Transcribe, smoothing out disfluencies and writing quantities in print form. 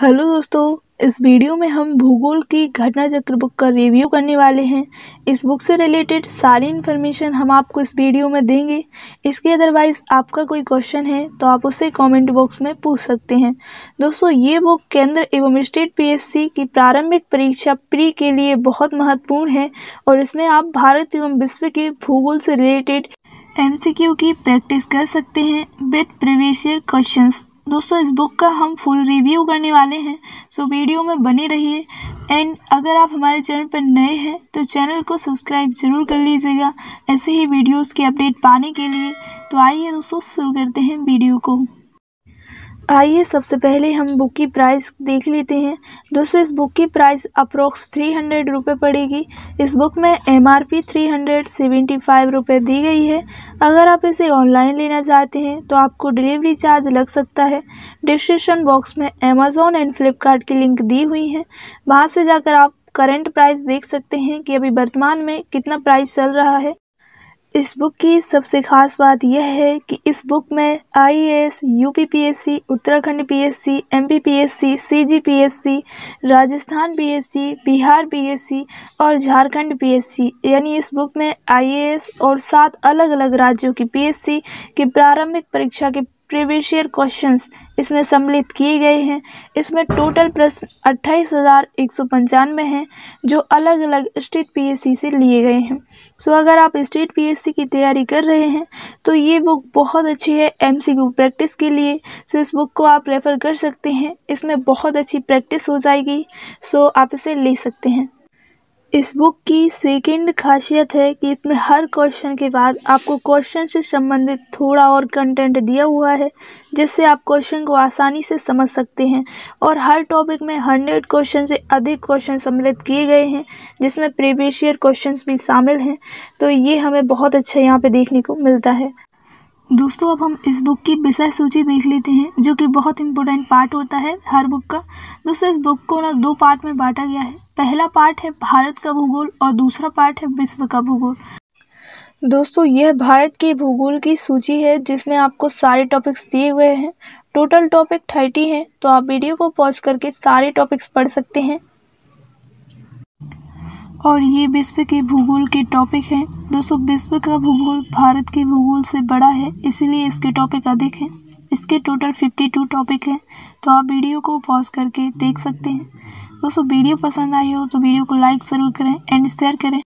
Hello दोस्तों, इस video में हम भूगोल की घटना चक्र बुक का रिव्यू करने वाले हैं। इस बुक से रिलेटेड सारी इन्फॉर्मेशन हम आपको इस वीडियो में देंगे। इसके अदरवाइज़ आपका कोई क्वेश्चन है तो आप उसे कमेंट बॉक्स में पूछ सकते हैं। दोस्तों, ये बुक केंद्र एवं स्टेट पीएससी की प्रारंभिक परीक्षा प्री के लिए बहुत महत्वपूर्ण है और इसमें आप भारत एवं विश्व के भूगोल से रिलेटेड MCQ की प्रैक्टिस कर सकते हैं विद प्रीवियस ईयर क्वेश्चंस। दोस्तों, इस बुक का हम फुल रिव्यू करने वाले हैं, सो वीडियो में बने रहिए। एंड अगर आप हमारे चैनल पर नए हैं तो चैनल को सब्सक्राइब ज़रूर कर लीजिएगा ऐसे ही वीडियोस के अपडेट पाने के लिए। तो आइए दोस्तों, शुरू करते हैं वीडियो को। आइए सबसे पहले हम बुक की प्राइस देख लेते हैं। दोस्तों, इस बुक की प्राइस अप्रोक्स 300 रुपये पड़ेगी। इस बुक में MRP 375 रुपये दी गई है। अगर आप इसे ऑनलाइन लेना चाहते हैं तो आपको डिलीवरी चार्ज लग सकता है। डिस्क्रिप्शन बॉक्स में Amazon एंड फ्लिपकार्ट की लिंक दी हुई है, वहाँ से जाकर आप करंट प्राइस देख सकते हैं कि अभी वर्तमान में कितना प्राइस चल रहा है। इस बुक की सबसे खास बात यह है कि इस बुक में IAS, UPPSC, Uttarakhand PSC, MPPSC, CGPSC, Rajasthan PSC, Bihar PSC और झारखंड PSC यानी इस बुक में IAS और 7 अलग अलग राज्यों की PSC की प्रारंभिक परीक्षा के प्रीवियस ईयर क्वेश्चंस इसमें सम्मिलित किए गए हैं। इसमें टोटल प्रश्न 28,195 हैं जो अलग अलग स्टेट पीएससी से लिए गए हैं। सो अगर आप स्टेट पीएससी की तैयारी कर रहे हैं तो ये बुक बहुत अच्छी है MCQ प्रैक्टिस के लिए। सो इस बुक को आप रेफ़र कर सकते हैं, इसमें बहुत अच्छी प्रैक्टिस हो जाएगी। सो आप इसे ले सकते हैं। इस बुक की सेकंड खासियत है कि इसमें हर क्वेश्चन के बाद आपको क्वेश्चन से संबंधित थोड़ा और कंटेंट दिया हुआ है, जिससे आप क्वेश्चन को आसानी से समझ सकते हैं। और हर टॉपिक में 100 क्वेश्चन से अधिक क्वेश्चन सम्मिलित किए गए हैं, जिसमें प्रीवियस ईयर क्वेश्चन भी शामिल हैं। तो ये हमें बहुत अच्छा यहाँ पे देखने को मिलता है। दोस्तों, अब हम इस बुक की विषय सूची देख लेते हैं, जो कि बहुत इंपॉर्टेंट पार्ट होता है हर बुक का। दोस्तों, इस बुक को ना 2 पार्ट में बांटा गया है। पहला पार्ट है भारत का भूगोल और दूसरा पार्ट है विश्व का भूगोल। दोस्तों, यह भारत के भूगोल की सूची है जिसमें आपको सारे टॉपिक्स दिए हुए हैं। टोटल टॉपिक 30 हैं, तो आप वीडियो को पॉज करके सारे टॉपिक्स पढ़ सकते हैं। और ये विश्व के भूगोल के टॉपिक हैं। दोस्तों, विश्व का भूगोल भारत के भूगोल से बड़ा है, इसीलिए इसके टॉपिक अधिक हैं। इसके टोटल 52 टॉपिक हैं, तो आप वीडियो को पॉज करके देख सकते हैं। दोस्तों, वीडियो पसंद आई हो तो वीडियो को लाइक ज़रूर करें एंड शेयर करें।